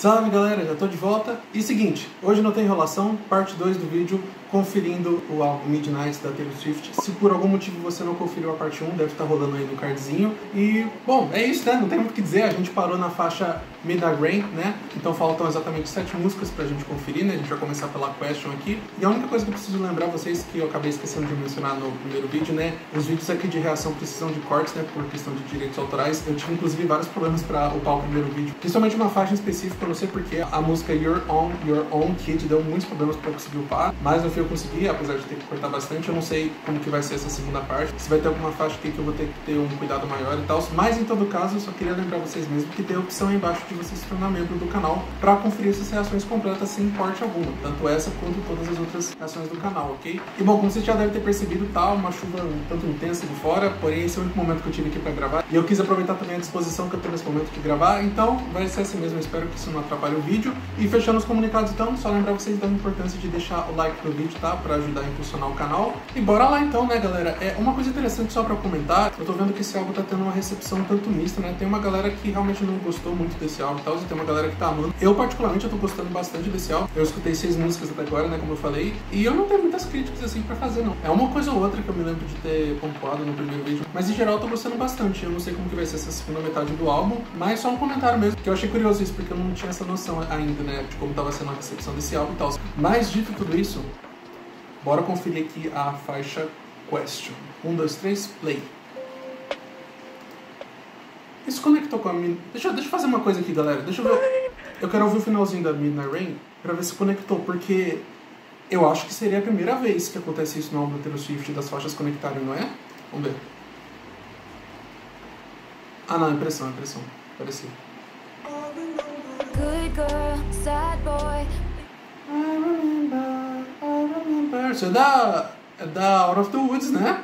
Salve galera, já tô de volta. E seguinte, hoje não tem enrolação, parte 2 do vídeo conferindo o álbum Midnights da Taylor Swift. Se por algum motivo você não conferiu a parte 1, deve estar rolando aí no cardzinho. E, bom, é isso, né? Não tem muito o que dizer, a gente parou na faixa Midnight Rain, né? Então faltam exatamente 7 músicas pra gente conferir, né? A gente vai começar pela Question aqui. E a única coisa que eu preciso lembrar vocês, que eu acabei esquecendo de mencionar no primeiro vídeo, né? Os vídeos aqui de reação precisam de cortes, né? Por questão de direitos autorais. Eu tive, inclusive, vários problemas pra upar o primeiro vídeo. Principalmente uma faixa específica, não sei porquê, a música You're On Your Own Kid deu muitos problemas pra conseguir upar, mas no fim eu consegui, apesar de ter que cortar bastante. Eu não sei como que vai ser essa segunda parte, se vai ter alguma faixa aqui que eu vou ter que ter um cuidado maior e tal, mas em todo caso eu só queria lembrar vocês mesmo que tem a opção aí embaixo de você se tornar membro do canal pra conferir essas reações completas sem corte algum, tanto essa quanto todas as outras reações do canal, ok? E bom, como vocês já devem ter percebido, tá uma chuva um tanto intensa de fora, porém esse é o único momento que eu tive aqui pra gravar, e eu quis aproveitar também a disposição que eu tenho nesse momento de gravar, então vai ser assim mesmo, eu espero que isso não atrapalhe o vídeo. E fechando os comunicados, então, só lembrar vocês da importância de deixar o like no vídeo, tá? Pra ajudar a impulsionar o canal. E bora lá então, né, galera? É uma coisa interessante só pra comentar, eu tô vendo que esse álbum tá tendo uma recepção tanto mista, né? Tem uma galera que realmente não gostou muito desse álbum e tal, e tem uma galera que tá amando. Eu, particularmente, eu tô gostando bastante desse álbum. Eu escutei 6 músicas até agora, né, como eu falei, e eu não tenho muitas críticas, assim, pra fazer, não. É uma coisa ou outra que eu me lembro de ter pontuado no primeiro vídeo, mas, em geral, eu tô gostando bastante. Eu não sei como que vai ser essa segunda metade do álbum, mas só um comentário mesmo, que eu achei curioso isso, porque eu não tinha essa noção ainda, né, de como tava sendo a recepção desse álbum e tal. Mas, dito tudo isso, bora conferir aqui a faixa Question. 1, 2, 3, play. Isso conectou com a Midnight... Deixa eu fazer uma coisa aqui, galera. Deixa eu ver... Eu quero ouvir o finalzinho da Midnight Rain pra ver se conectou, porque eu acho que seria a primeira vez que acontece isso no álbum da Taylor Swift, das faixas conectarem, não é? Vamos ver. Ah, não. Impressão. Parecia. Good girl, sad boy. Isso é da Out of the Woods, né?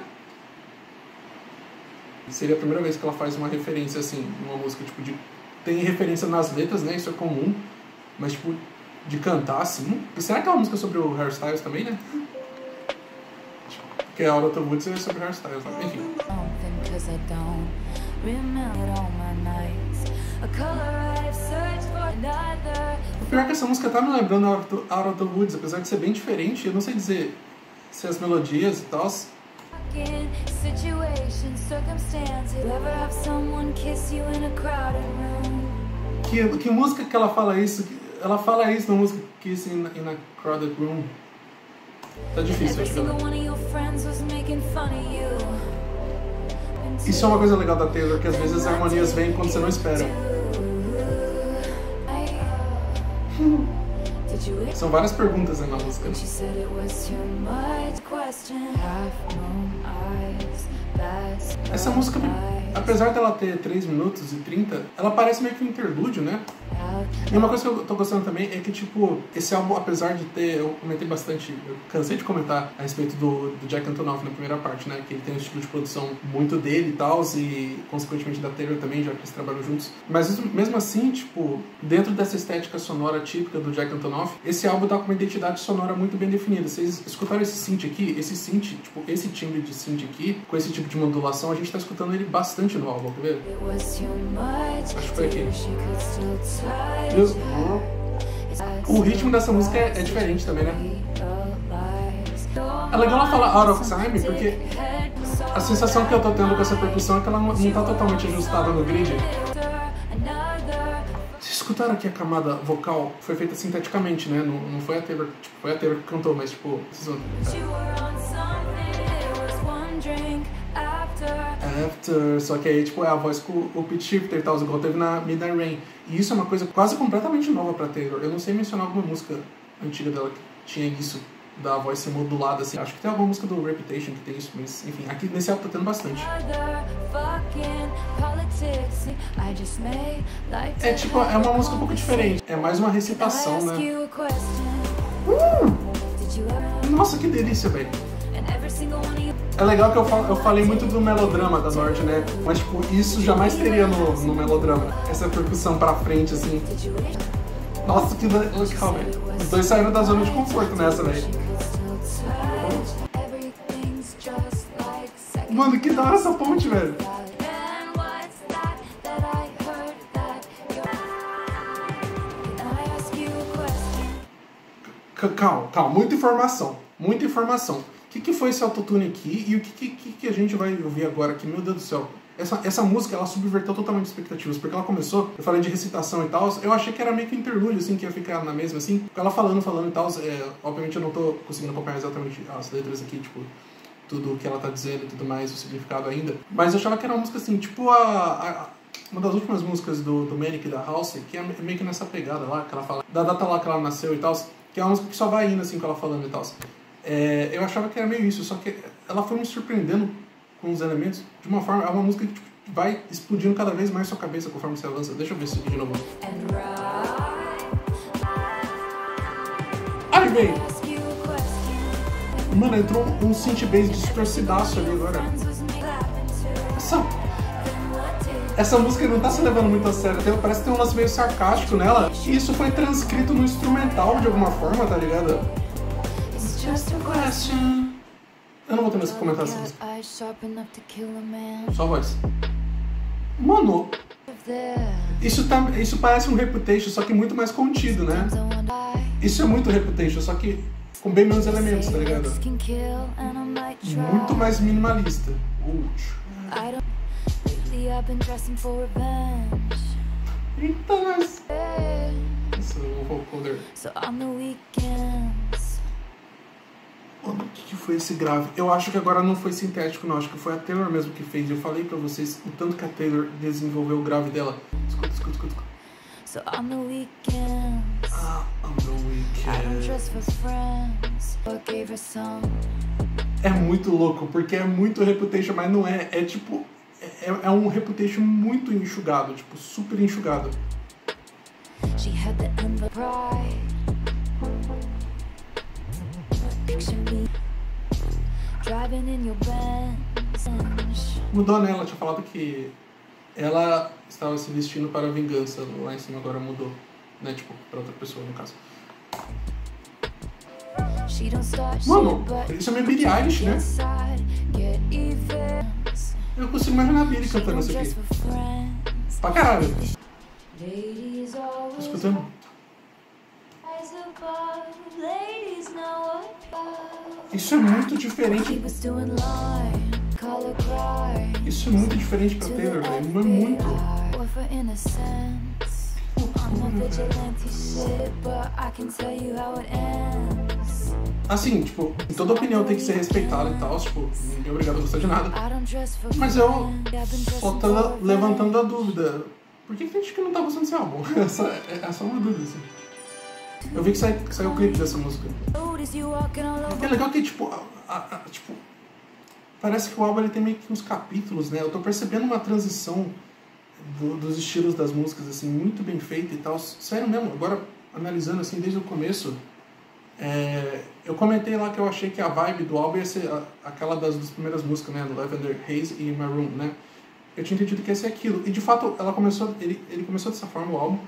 Seria a primeira vez que ela faz uma referência, assim, numa música, tipo, de... Tem referência nas letras, né? Isso é comum. Mas, tipo, de cantar, assim... E será que é uma música sobre o Harry Styles também, né? Porque a Out of the Woods é sobre o Harry Styles, né? Enfim. O pior é que essa música tá me lembrando Out of the Woods, apesar de ser bem diferente. Eu não sei dizer se as melodias e tal. Que música que ela fala isso? Ela fala isso na música Kiss in a Crowded Room. Tá difícil, acho que isso é uma coisa legal da Taylor, que às vezes as harmonias vêm quando você não espera. São várias perguntas aí na música. Essa música, apesar dela ter 3 minutos e 30, ela parece meio que um interlúdio, né? E uma coisa que eu tô gostando também é que, tipo, esse álbum, apesar de ter... Eu comentei bastante, eu cansei de comentar a respeito do Jack Antonoff na primeira parte, né? Que ele tem um estilo de produção muito dele e tal, e consequentemente da Taylor também, já que eles trabalham juntos. Mas mesmo assim, tipo, dentro dessa estética sonora típica do Jack Antonoff, esse álbum tá com uma identidade sonora muito bem definida. Vocês escutaram esse synth aqui? Esse synth, tipo, esse timbre de synth aqui, com esse tipo de modulação, a gente tá escutando ele bastante no álbum, quer ver? Acho que foi aqui. O ritmo dessa música é diferente também, né? É legal ela falar out of time, porque a sensação que eu tô tendo com essa percussão é que ela não tá totalmente ajustada no grid. Vocês escutaram que a camada vocal foi feita sinteticamente, né? Não foi a Taylor, tipo, foi a Taylor que cantou, mas tipo... After, só que aí, tipo, é a voz com o pitch shifter e tal, igual teve na Midnight Rain. E isso é uma coisa quase completamente nova pra Taylor. Eu não sei mencionar alguma música antiga dela que tinha isso, da voz ser modulada, assim. Acho que tem alguma música do Reputation que tem isso, mas, enfim, aqui nesse álbum tá tendo bastante. É, tipo, é uma música um pouco diferente. É mais uma recitação, né? Nossa, que delícia, velho. É legal que eu falei muito do melodrama da Norte, né? Mas, tipo, isso jamais teria no melodrama. Essa percussão pra frente, assim. Nossa, que legal, velho. Os dois saíram da zona de conforto nessa, velho. Mano, que da hora essa ponte, velho. Calma, calma. Muita informação. Muita informação. O que, que foi esse autotune aqui? E o que a gente vai ouvir agora aqui? Meu Deus do céu. Essa música, ela subverteu totalmente as expectativas, porque ela começou, eu falei de recitação e tal, eu achei que era meio que um interlúdio, assim, que ia ficar na mesma, assim, ela falando e tal, obviamente eu não tô conseguindo acompanhar exatamente as letras aqui, tipo, tudo o que ela tá dizendo e tudo mais, o significado ainda, mas eu achava que era uma música, assim, tipo uma das últimas músicas do Manic, da Halsey, que é meio que nessa pegada lá, que ela fala, da data lá que ela nasceu e tal, que é uma música que só vai indo, assim, com ela falando e tal. Eu achava que era meio isso, só que ela foi me surpreendendo com os elementos, de uma forma, é uma música que tipo, vai explodindo cada vez mais sua cabeça conforme você avança. Deixa eu ver isso aqui de novo. Ai, véi! Mano, entrou um synth bass distorcidaço ali agora. Essa música não tá se levando muito a sério, parece que tem um lance meio sarcástico nela. E isso foi transcrito no instrumental de alguma forma, tá ligado? It's just a question. Eu não vou ter mais que comentar essa música. Só voz. Mano, isso parece um Reputation, só que muito mais contido, né? Isso é muito Reputation, só que com bem menos elementos, tá ligado? Muito mais minimalista. Então, isso eu vou poder. O que foi esse grave? Eu acho que agora não foi sintético, não. Acho que foi a Taylor mesmo que fez. Eu falei pra vocês o tanto que a Taylor desenvolveu o grave dela. Escuta. É muito louco, porque é muito Reputation, mas não é. É um Reputation muito enxugado, tipo, super enxugado. Mudou, né? Ela tinha falado que ela estava se vestindo para a vingança. Lá em cima agora mudou, né? Tipo, para outra pessoa, no caso. Mano, isso é meio Billie Eilish, né? Eu consigo imaginar a Billie cantando isso aqui. Pra caralho. Tô escutando? Isso é muito diferente. Isso é muito diferente pra Taylor, velho. Não é muito. Assim, tipo, toda opinião tem que ser respeitada e tal. Tipo, ninguém é obrigado a gostar de nada. Mas eu só tô levantando a dúvida. Por que tem gente que não tá gostando desse álbum? É só uma dúvida, assim. Eu vi que saiu o clipe dessa música. É legal que, tipo, parece que o álbum ele tem meio que uns capítulos, né? Eu tô percebendo uma transição dos estilos das músicas, assim, muito bem feita e tal. Sério mesmo, agora, analisando, assim, desde o começo, eu comentei lá que eu achei que a vibe do álbum ia ser aquela das duas primeiras músicas, né? Do Lavender Haze e Maroon, né? Eu tinha entendido que ia ser aquilo. E, de fato, ele começou dessa forma, o álbum.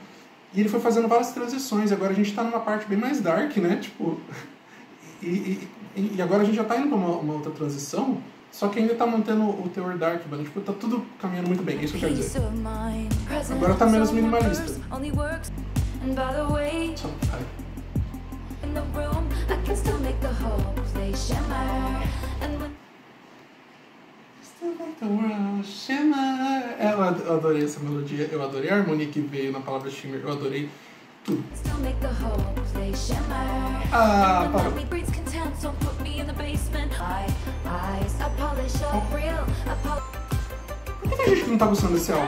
E ele foi fazendo várias transições, agora a gente tá numa parte bem mais dark, né, tipo... E agora a gente já tá indo pra uma outra transição, só que ainda tá mantendo o teor dark, mano, tipo, tá tudo caminhando muito bem, é isso que eu quero dizer. Agora tá menos minimalista. Só, eu adorei essa melodia, eu adorei a harmonia que veio na palavra shimmer, eu adorei tudo. Parou. Por que tem gente que não tá gostando desse álbum?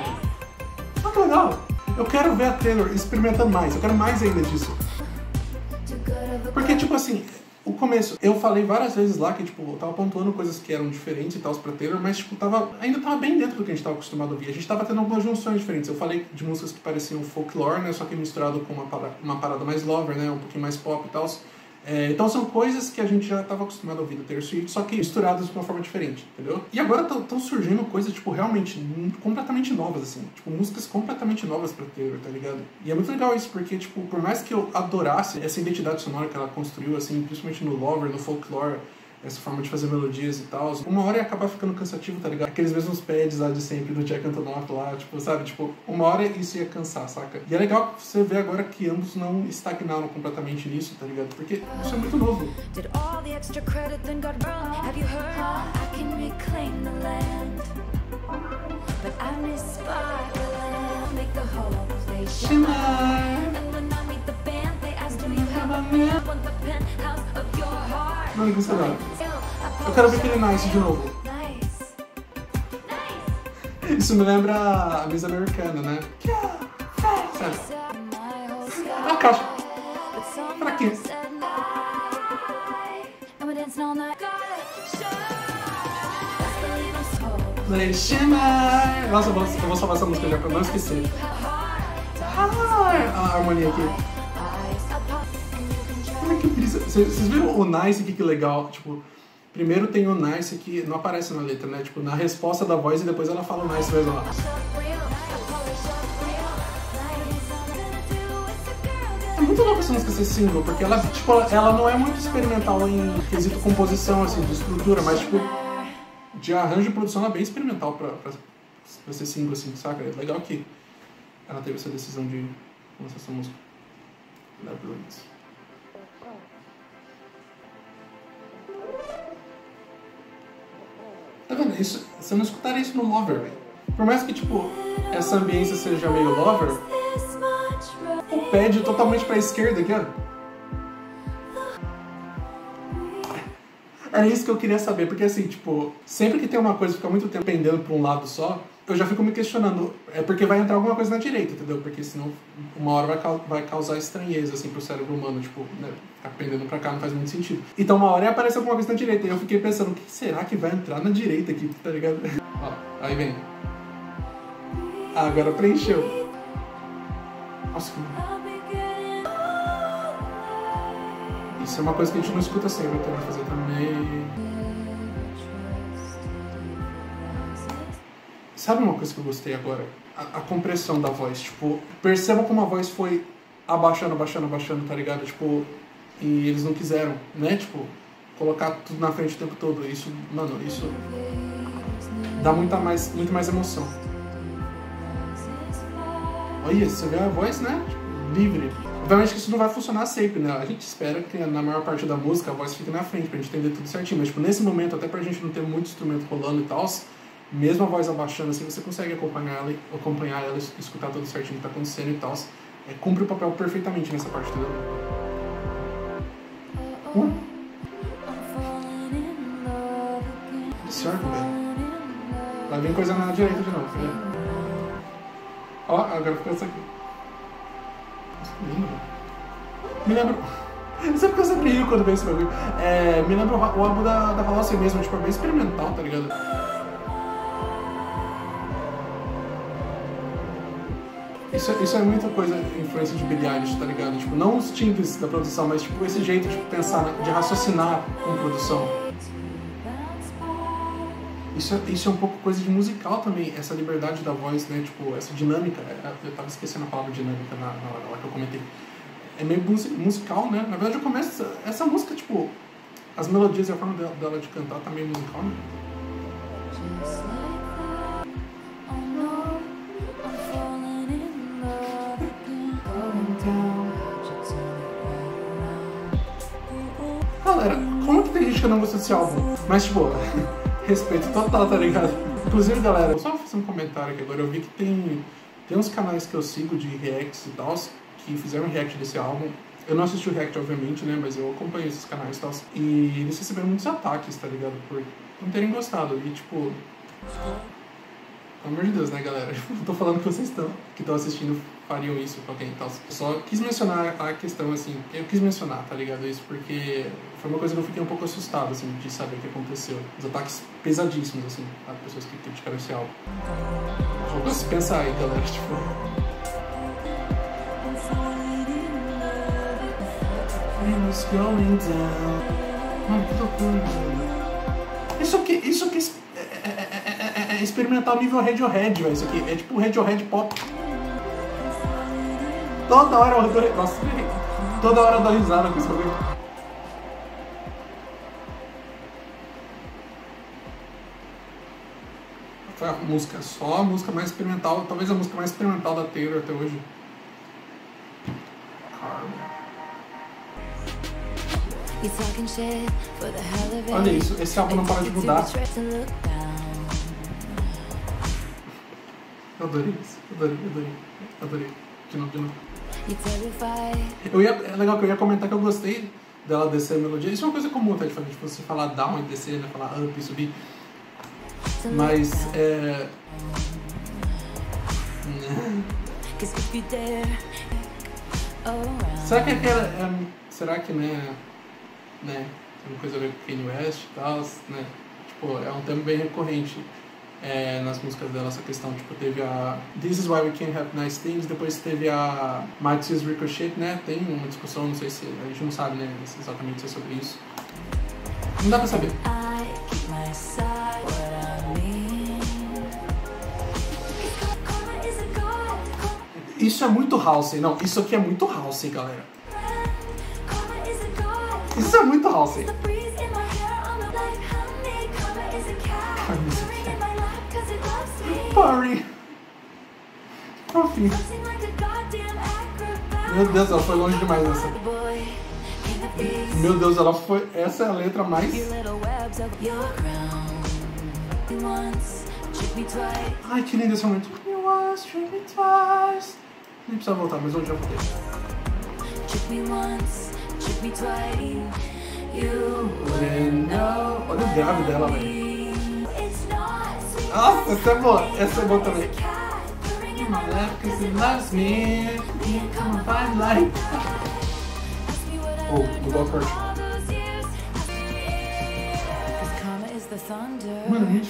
Ah, que legal! Eu quero ver a Taylor experimentando mais, eu quero mais ainda disso. Porque, tipo assim... O começo, eu falei várias vezes lá que, tipo, eu tava pontuando coisas que eram diferentes e tal pra Taylor, mas, tipo, ainda tava bem dentro do que a gente tava acostumado a ouvir. A gente tava tendo algumas junções diferentes. Eu falei de músicas que pareciam folklore, né, só que misturado com uma parada mais lover, né, um pouquinho mais pop e tal. Então são coisas que a gente já tava acostumado a ouvir do Taylor Swift, só que misturadas de uma forma diferente, entendeu? E agora estão surgindo coisas, tipo, realmente completamente novas, assim. Tipo, músicas completamente novas pra Taylor, tá ligado? E é muito legal isso, porque, tipo, por mais que eu adorasse essa identidade sonora que ela construiu, assim, principalmente no Lover, no Folklore, essa forma de fazer melodias e tal, uma hora ia acabar ficando cansativo, tá ligado? Aqueles mesmos pads lá de sempre, do Jack Antonoff lá, tipo, sabe? Tipo, uma hora isso ia cansar, saca? E é legal você ver agora que ambos não estagnaram completamente nisso, tá ligado? Porque isso é muito novo. Mano, que será? Eu quero ver aquele Nice de novo. Isso me lembra a Miss Americana, né? Sério. A caixa. Pra quê? Nossa, eu vou salvar essa música já pra não esquecer. A harmonia aqui. Olha que brisa. Vocês viram o Nice aqui, que legal? Tipo, primeiro tem o Nice que não aparece na letra, né? Tipo, na resposta da voz e depois ela fala o Nice mesmo lá. É muito louco essa música ser single, porque ela, tipo, ela não é muito experimental em quesito composição, assim, de estrutura, mas tipo, de arranjo e produção ela é bem experimental pra ser single, assim, saca? É legal que ela teve essa decisão de lançar essa música. Tá vendo? Isso, você não escutaria isso no Lover, velho. Por mais que, tipo, essa ambiência seja meio Lover, o pad totalmente pra esquerda aqui, ó. Era isso que eu queria saber, porque assim, tipo, sempre que tem uma coisa que fica muito tempo pendendo pra um lado só, eu já fico me questionando, é porque vai entrar alguma coisa na direita, entendeu? Porque senão uma hora vai causar estranheza, assim, pro cérebro humano, tipo, né? Tá pendendo pra cá, não faz muito sentido. Então uma hora aparece alguma coisa na direita, e eu fiquei pensando, o que será que vai entrar na direita aqui, tá ligado? Ó, aí vem. Ah, agora preencheu. Nossa, que... Isso é uma coisa que a gente não escuta sempre, então vai fazer também. Sabe uma coisa que eu gostei agora? A compressão da voz, tipo, percebam como a voz foi abaixando, abaixando, abaixando, tá ligado? Tipo, e eles não quiseram, né? Tipo, colocar tudo na frente o tempo todo. Isso, mano, isso dá muito mais emoção. Olha isso, você vê a voz, né? Tipo, livre. Obviamente que isso não vai funcionar sempre, né? A gente espera que na maior parte da música a voz fique na frente pra gente entender tudo certinho, mas tipo, nesse momento, até pra gente não ter muito instrumento rolando e tal, mesmo a voz abaixando assim, você consegue acompanhar ela e escutar tudo certinho que tá acontecendo e tal. É, cumpre o papel perfeitamente nessa parte, entendeu? Esse arco, velho. Vai vir coisa na direita de novo, né? Ó, agora ficou essa aqui. Me lembro. Sabe que eu sempre rio quando vejo esse bagulho? É, me lembro o álbum da Halsey mesmo, tipo, é bem experimental, tá ligado? Isso é muita coisa, influência de Billie Eilish, tá ligado? Tipo, não os timbres da produção, mas tipo, esse jeito de tipo, pensar, de raciocinar com produção. Isso é um pouco coisa de musical também, essa liberdade da voz, né, tipo, essa dinâmica, eu tava esquecendo a palavra dinâmica na hora que eu comentei. É meio musical, né, na verdade eu começo, essa música, tipo, as melodias e a forma dela de cantar tá meio musical, né. Galera, como que tem gente que não gosta desse álbum? Mas, tipo... Respeito total, tá ligado? Inclusive, galera, eu só vou fazer um comentário aqui agora. Eu vi que tem uns canais que eu sigo de reacts e tal, que fizeram react desse álbum. Eu não assisti o react, obviamente, né? Mas eu acompanhei esses canais e tal. E eles receberam muitos ataques, tá ligado? Por não terem gostado. E, tipo... Pelo amor de Deus, né, galera? Eu tô falando que vocês que estão assistindo fariam isso pra alguém e tal. Só quis mencionar a questão, assim... Eu quis mencionar, tá ligado? Isso porque... Foi uma coisa que eu fiquei um pouco assustado, assim, de saber o que aconteceu. Os ataques pesadíssimos, assim, a pessoas que criticaram esse álbum. Só pra se pensar aí, galera, tipo... Mano, que loucura. Isso aqui é experimental nível Radiohead, velho, isso aqui. É tipo Radiohead pop. Toda hora eu dou... Nossa, toda hora eu dou risada com isso, eu foi a música, só a música mais experimental, talvez a música mais experimental da Taylor até hoje. Olha isso, esse álbum não para de mudar. Eu adorei isso, adorei. De novo. É legal que eu ia comentar que eu gostei dela descer a melodia. Isso é uma coisa comum, tá? Tipo, você falar down e descer, né? Falar up e subir. Mas é... Será que aquela... será que, né? Tem uma coisa a ver com Kanye West e tal, né? Tipo, é um tema bem recorrente. É, nas músicas dela, essa questão, tipo, teve a This is why we can't have nice things, depois teve a Matisse Ricochet, né, tem uma discussão, não sei se, a gente não sabe, né, exatamente se é sobre isso, não dá pra saber. Isso é muito Halsey, não, isso aqui é muito Halsey, galera, isso é muito Halsey. Meu Deus, ela foi longe demais nessa. Meu Deus, ela foi... Essa é a letra mais... Ai, que lindo esse momento. Nem precisa voltar, mas hoje já voltei. Olha o grave dela, velho. Nossa, essa é boa também. Oh, mudou a corte. Mano,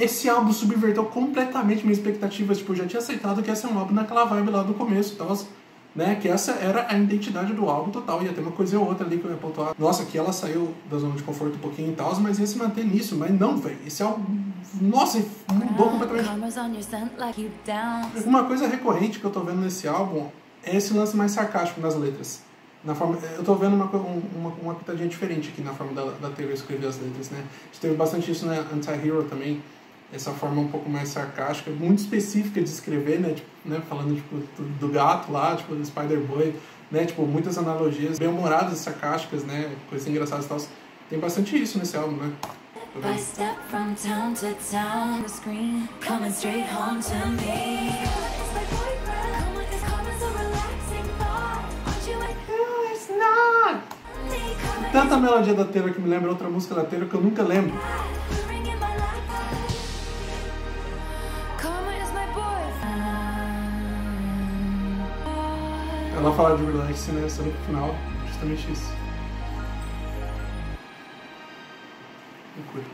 esse álbum subverteu completamente minhas expectativas. Tipo, eu já tinha aceitado que ia ser um álbum naquela vibe lá do começo, tal, né? Que essa era a identidade do álbum total. Ia ter uma coisa ou outra ali que eu ia pontuar. Nossa, que ela saiu da zona de conforto um pouquinho e tal, mas ia se manter nisso. Mas não, velho. Esse álbum... Nossa, mudou completamente. Uma coisa recorrente que eu tô vendo nesse álbum é esse lance mais sarcástico nas letras. Na forma, eu tô vendo uma pitadinha diferente aqui na forma da Taylor escrever as letras, né? A gente teve bastante isso na Anti-Hero também, essa forma um pouco mais sarcástica, muito específica de escrever, né? Tipo, né? Falando tipo, do gato lá, tipo, do Spider-Boy, né? Tipo, muitas analogias bem-humoradas, sarcásticas, né? Coisas engraçadas e tal. Tem bastante isso nesse álbum, né? Tanta melodia da Taylor que me lembra outra música da Taylor que eu nunca lembro. Ela fala de relax, né? Só no final, justamente isso.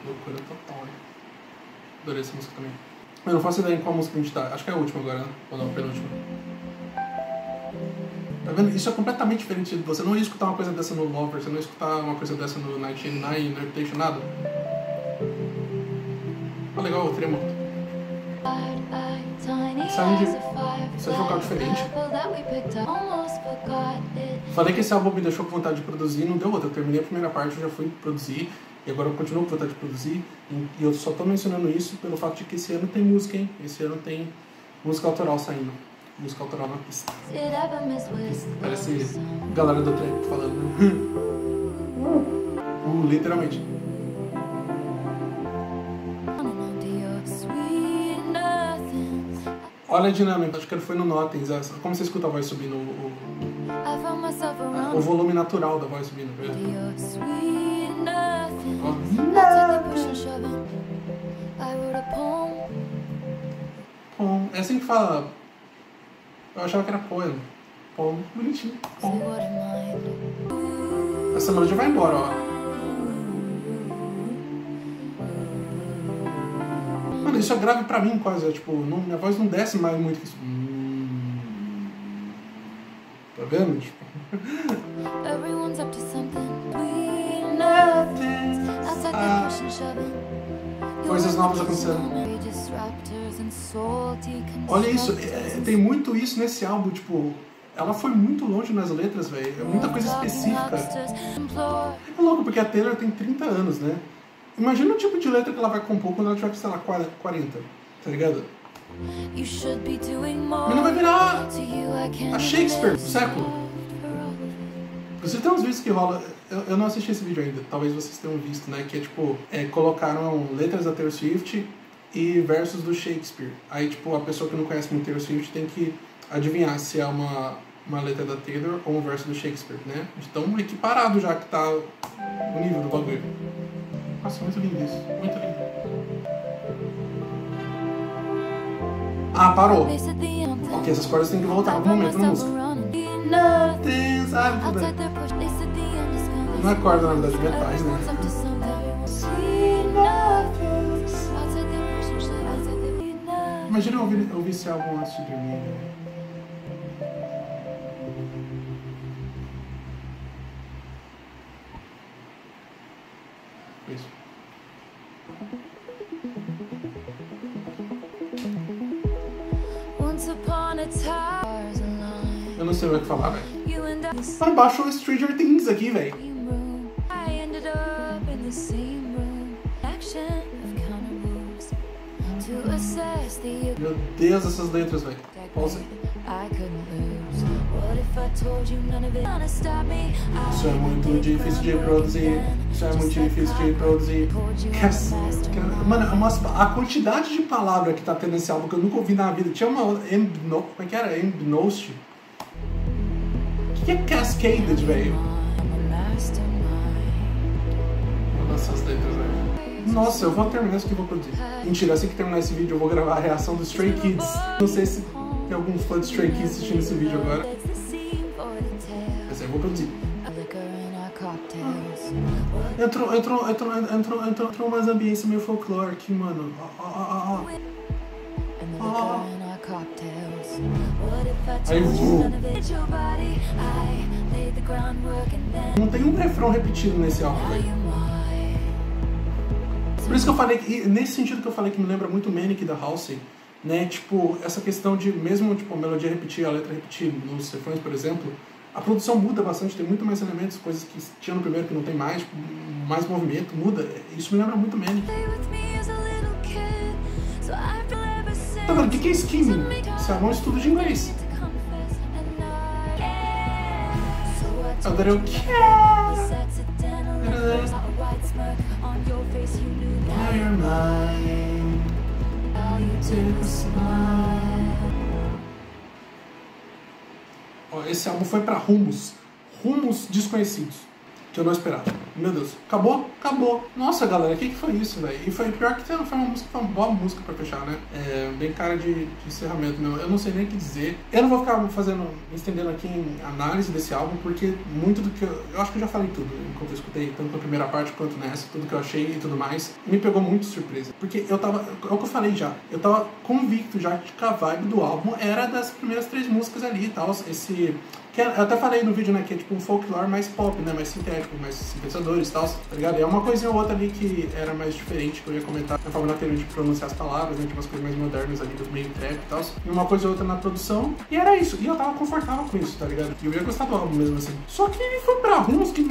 Loucura total, né? Adorei essa música também. Eu não faço ideia em qual música a gente tá. Acho que é a última agora, né? Ou não, a penúltima. Tá vendo? Isso é completamente diferente. Você não ia escutar uma coisa dessa no Lover, você não ia escutar uma coisa dessa no 1989, no Reputation, nada. Ah, legal, o tremoto. Isso é um vocal diferente. Falei que esse álbum me deixou com vontade de produzir, não deu outra. Eu terminei a primeira parte, eu já fui produzir. E agora eu continuo com vontade de produzir, e eu só tô mencionando isso pelo fato de que esse ano tem música, hein? Esse ano tem música autoral saindo. Música autoral na pista. Parece galera do trap falando, né? Literalmente. Olha a dinâmica, acho que ele foi no Notings. Como você escuta a voz subindo, o volume natural da voz subindo, velho? Bom, é assim que fala. Eu achava que era poema. Bom, bonitinho. Bom. Essa melodia vai embora, ó. Mano, isso é grave pra mim quase. É, tipo, não, minha voz não desce mais muito. Isso. Tá vendo? Tipo. Everyone's up to something. Coisas novas acontecendo. Olha isso, tem muito isso nesse álbum, tipo, ela foi muito longe nas letras, velho, é muita coisa específica. É louco, porque a Taylor tem 30 anos, né? Imagina o tipo de letra que ela vai compor quando ela tiver, sei lá, 40, tá ligado? Mas não vai virar a Shakespeare do século. Você tem uns vídeos que rola... Eu não assisti esse vídeo ainda, talvez vocês tenham visto, né? Que é tipo, colocaram letras da Taylor Swift e versos do Shakespeare. Aí tipo, a pessoa que não conhece muito Taylor Swift tem que adivinhar se é uma letra da Taylor ou um verso do Shakespeare, né? Então equiparado já que tá o nível do bagulho. Nossa, muito lindo isso, muito lindo. Ah, parou. Ok, essas cordas tem que voltar em algum momento na música. Não é corda, na verdade, metais, né? Imagina eu ouvir esse álbum antes de dormir. Isso. Eu não sei o que falar, velho. Mano, baixou o Stranger Things aqui, velho. Meu Deus, essas letras, velho. Pausa. Isso é muito difícil de produzir. Mano, a quantidade de palavra que tá tendo nesse álbum que eu nunca ouvi na vida. Tinha uma... Como é que era? Embnost. O que é Cascaded, velho? Nossa, as letras, velho. Nossa, eu vou terminar isso que eu vou produzir. Mentira, assim que terminar esse vídeo eu vou gravar a reação do Stray Kids. Não sei se tem algum fã de Stray Kids assistindo esse vídeo agora. Mas aí eu vou produzir. Entrou umas ambiência meio folklore aqui, mano. Aí vou. Não tem um refrão repetido nesse álbum, velho. Por isso que eu falei, nesse sentido que eu falei que me lembra muito Manic da Halsey, né? Tipo, essa questão de mesmo tipo, a melodia repetir, a letra repetir nos refrões, por exemplo, a produção muda bastante, tem muito mais elementos, coisas que tinha no primeiro que não tem mais, tipo, mais movimento, muda. Isso me lembra muito Manic. Tá vendo? O que é skimming? Isso é um estudo de inglês. Eu daria o quê? Ó, esse álbum foi pra rumos desconhecidos, que eu não esperava. Meu Deus, acabou? Acabou. Nossa, galera, o que foi isso, velho? E foi pior que foi uma boa música pra fechar, né? É, bem cara de encerramento mesmo. Eu não sei nem o que dizer. Eu não vou ficar estendendo aqui em análise desse álbum, porque muito do que eu acho que eu já falei tudo, enquanto eu escutei, tanto na primeira parte quanto nessa, tudo que eu achei e tudo mais, me pegou muito surpresa. Porque eu tava, é o que eu falei já, eu tava convicto já que a vibe do álbum era das primeiras três músicas ali e tal, esse... Eu até falei no vídeo, né, que é tipo um folklore mais pop, né, mais sintético, mais sintetizadores e tal, tá ligado? É uma coisinha ou outra ali que era mais diferente, que eu ia comentar na forma de pronunciar as palavras, né, tipo umas coisas mais modernas ali do meio trap e tal, e uma coisa ou outra na produção, e era isso, e eu tava confortável com isso, tá ligado? E eu ia gostar do álbum mesmo assim. Só que ele foi pra rumos que...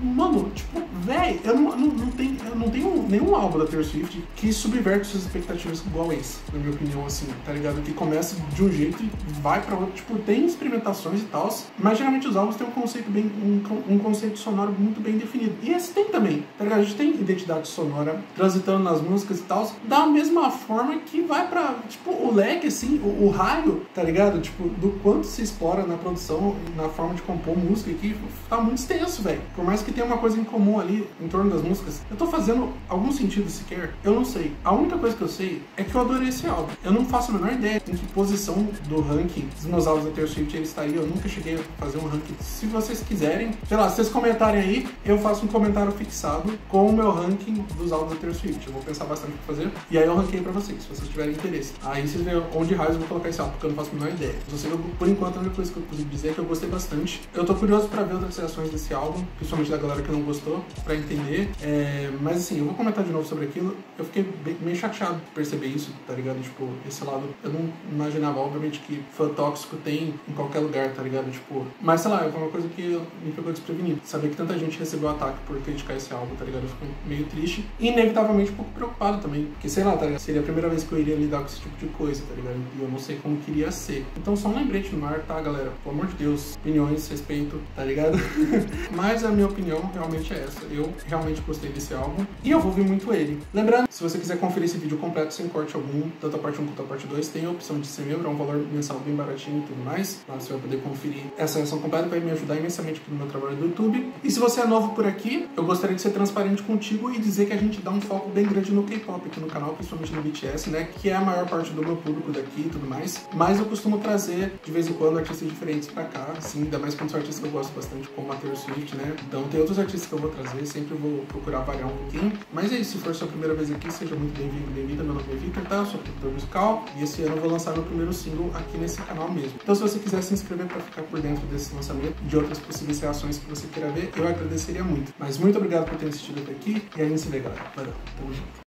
Mano, tipo, véi, eu não tenho nenhum álbum da Taylor Swift que subverte suas expectativas igual esse, na minha opinião, assim, tá ligado? Que começa de um jeito e vai pra outro, tipo, tem experimentações e tal, mas geralmente os álbuns têm um conceito sonoro muito bem definido. E esse tem também, tá ligado? A gente tem identidade sonora transitando nas músicas e tal, da mesma forma que vai pra, tipo, o leque, assim, o raio, tá ligado? Tipo, do quanto se explora na produção, na forma de compor música aqui, tá muito extenso, velho. Por mais que tenha uma coisa em comum ali, em torno das músicas, eu tô fazendo algum sentido sequer? Eu não sei. A única coisa que eu sei é que eu adorei esse álbum. Eu não faço a menor ideia em que posição do ranking dos meus álbuns da Taylor Swift ele estaria. Eu nunca cheguei a fazer um ranking. Se vocês quiserem, sei lá, se vocês comentarem aí, eu faço um comentário fixado com o meu ranking dos álbuns da Taylor Swift. Eu vou pensar bastante o que fazer. E aí eu ranquei pra vocês, se vocês tiverem interesse. Aí vocês veem onde raios eu vou colocar esse álbum, porque eu não faço a menor ideia. Eu sei que, por enquanto, a única coisa que eu consigo dizer é que eu gostei bastante. Eu tô curioso pra ver outras reações desse álbum, principalmente da galera que não gostou, pra entender. Mas assim, eu vou comentar de novo sobre aquilo. Eu fiquei meio chateado de perceber isso, tá ligado? Tipo, esse lado, eu não imaginava, obviamente, que fã tóxico tem em qualquer lugar, tá? tá ligado? Tipo, mas sei lá, é uma coisa que me pegou desprevenido. Saber que tanta gente recebeu ataque por criticar esse álbum, tá ligado? Eu fico meio triste e inevitavelmente um pouco preocupado também, porque sei lá, tá ligado? Seria a primeira vez que eu iria lidar com esse tipo de coisa, tá ligado? E eu não sei como queria ser. Então só um lembrete no ar, tá, galera? Pelo amor de Deus, opiniões, respeito, tá ligado? Mas a minha opinião realmente é essa. Eu realmente gostei desse álbum e eu vou ouvir muito ele. Lembrando, se você quiser conferir esse vídeo completo, sem corte algum, tanto a parte 1 quanto a parte 2, tem a opção de ser membro, é um valor mensal bem baratinho e tudo mais. Lá você vai poder conferir essa versão completa, vai me ajudar imensamente aqui no meu trabalho do YouTube. E se você é novo por aqui, eu gostaria de ser transparente contigo e dizer que a gente dá um foco bem grande no K-pop aqui no canal, principalmente no BTS, né? Que é a maior parte do meu público daqui e tudo mais. Mas eu costumo trazer, de vez em quando, artistas diferentes pra cá, assim, ainda mais quando são artistas que eu gosto bastante, como a Taylor Swift, né? Então tem outros artistas que eu vou trazer, sempre vou procurar variar um pouquinho. Mas é isso, se for sua primeira vez aqui, seja muito bem-vindo, bem-vinda, meu nome é Victor, tá? Eu sou produtor musical e esse ano eu vou lançar meu primeiro single aqui nesse canal mesmo. Então se você quiser se inscrever pra ficar por dentro desse lançamento e de outras possíveis reações que você queira ver, eu agradeceria muito. Mas muito obrigado por ter assistido até aqui e a gente se vê, galera. Valeu, tamo junto.